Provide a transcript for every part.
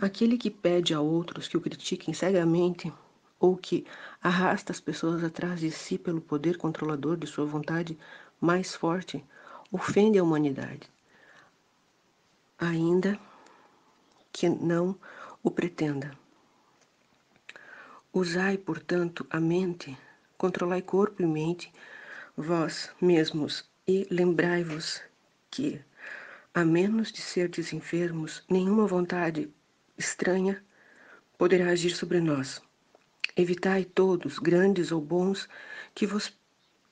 Aquele que pede a outros que o critiquem cegamente ou que arrasta as pessoas atrás de si pelo poder controlador de sua vontade mais forte, ofende a humanidade, ainda que não o pretenda. Usai, portanto, a mente, controlai corpo e mente vós mesmos, e lembrai-vos que, a menos de serdes enfermos, nenhuma vontade estranha poderá agir sobre nós. Evitai todos, grandes ou bons, que vos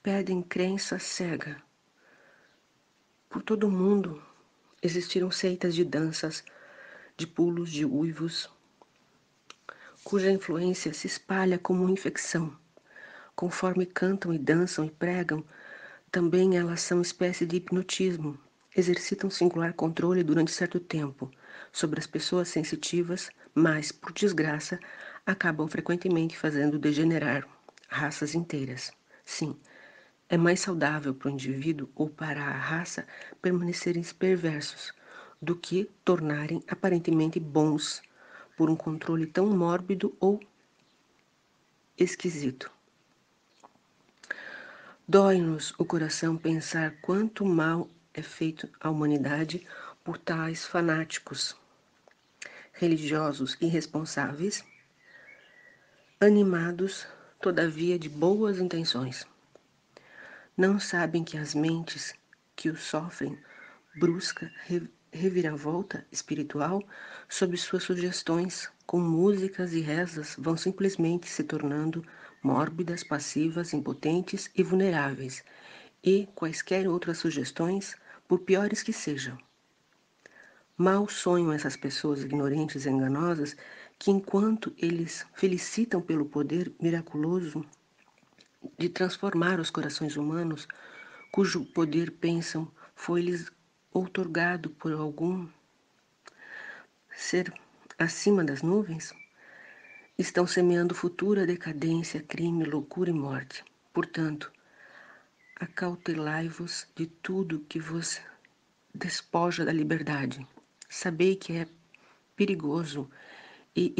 pedem crença cega. Por todo o mundo existiram seitas de danças, de pulos, de uivos, cuja influência se espalha como infecção. Conforme cantam e dançam e pregam, também elas são espécie de hipnotismo. Exercitam singular controle durante certo tempo sobre as pessoas sensitivas, mas, por desgraça, acabam frequentemente fazendo degenerar raças inteiras. Sim, é mais saudável para o indivíduo ou para a raça permanecerem perversos do que tornarem aparentemente bons por um controle tão mórbido ou esquisito. Dói-nos o coração pensar quanto mal é feito à humanidade por tais fanáticos, religiosos irresponsáveis, animados, todavia, de boas intenções. Não sabem que as mentes que o sofrem brusca reviravolta espiritual sob suas sugestões, com músicas e rezas, vão simplesmente se tornando mórbidas, passivas, impotentes e vulneráveis, e quaisquer outras sugestões, por piores que sejam. Mal sonham essas pessoas ignorantes e enganosas que, enquanto eles felicitam pelo poder miraculoso de transformar os corações humanos, cujo poder pensam foi-lhes outorgado por algum ser acima das nuvens, estão semeando futura decadência, crime, loucura e morte. Portanto, acautelai-vos de tudo que vos despoja da liberdade. Sabei que é perigoso e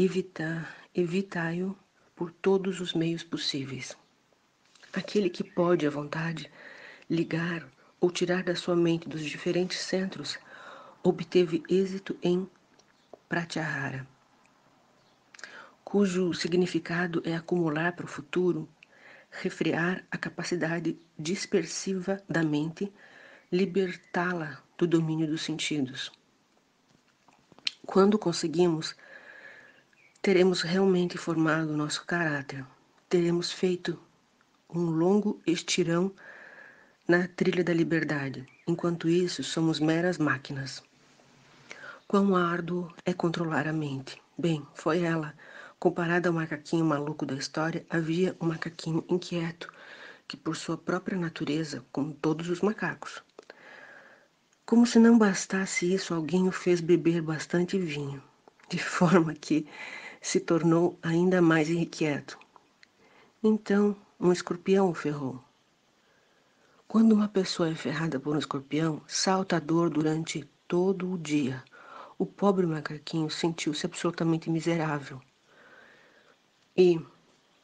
evitai-o por todos os meios possíveis. Aquele que pode, à vontade, ligar ou tirar da sua mente dos diferentes centros, obteve êxito em Pratyahara, cujo significado é acumular para o futuro, refrear a capacidade dispersiva da mente, libertá-la do domínio dos sentidos. Quando conseguimos, teremos realmente formado nosso caráter, teremos feito um longo estirão na trilha da liberdade. Enquanto isso, somos meras máquinas. Quão árduo é controlar a mente. Bem, foi ela. Comparada ao macaquinho maluco da história, havia um macaquinho inquieto, que por sua própria natureza, como todos os macacos. Como se não bastasse isso, alguém o fez beber bastante vinho, de forma que se tornou ainda mais inquieto. Então, um escorpião o ferrou. Quando uma pessoa é ferrada por um escorpião, salta a dor durante todo o dia. O pobre macaquinho sentiu-se absolutamente miserável. E,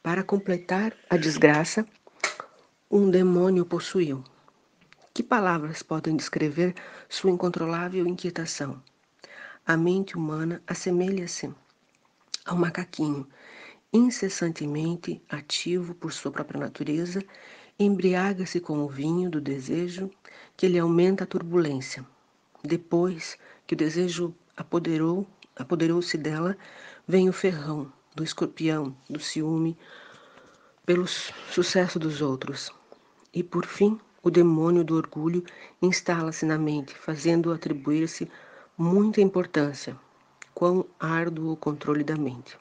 para completar a desgraça, um demônio o possuiu. Que palavras podem descrever sua incontrolável inquietação? A mente humana assemelha-se ao macaquinho, incessantemente ativo por sua própria natureza, embriaga-se com o vinho do desejo, que lhe aumenta a turbulência. Depois que o desejo apoderou-se dela, vem o ferrão do escorpião, do ciúme, pelo sucesso dos outros. E, por fim, o demônio do orgulho instala-se na mente, fazendo-o atribuir-se muita importância. Quão árduo o controle da mente!